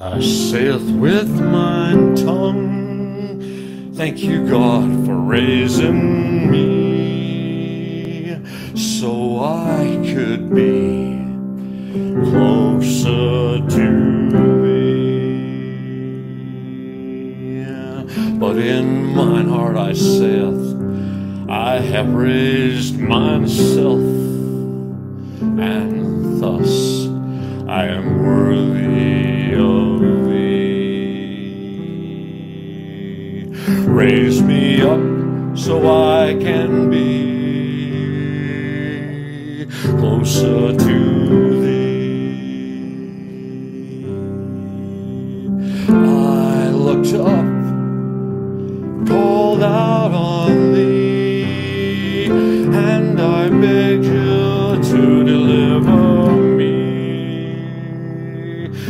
I saith with mine tongue, thank you, God, for raising me, so I could be closer to Thee. But in mine heart I saith, I have raised myself, and thus I am worthy of Thee. Raise me up so I can be closer to Thee. I looked up, called out on Thee, and I begged You to deliver me,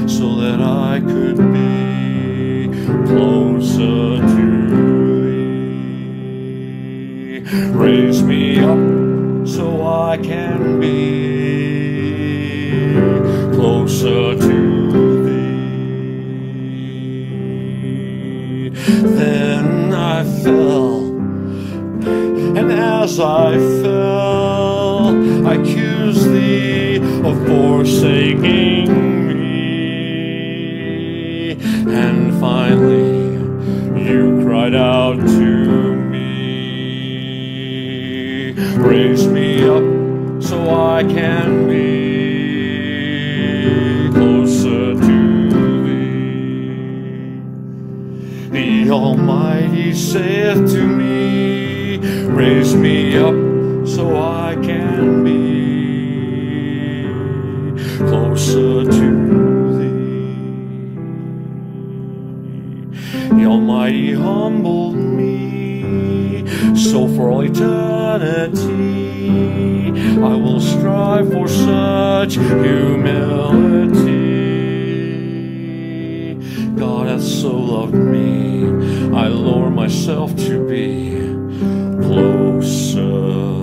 so that I could be closer to Thee. Raise me up so I can be closer to Thee. Then I fell, and as I fell, I accused Thee of forsaking me. And finally, You cried out to me, raise me up so I can be closer to Thee. The Almighty saith to me, raise me up so I can be closer to Thee. The Almighty humbled me, so for all eternity I will strive for such humility. God hath so loved me, I lower myself to be closer.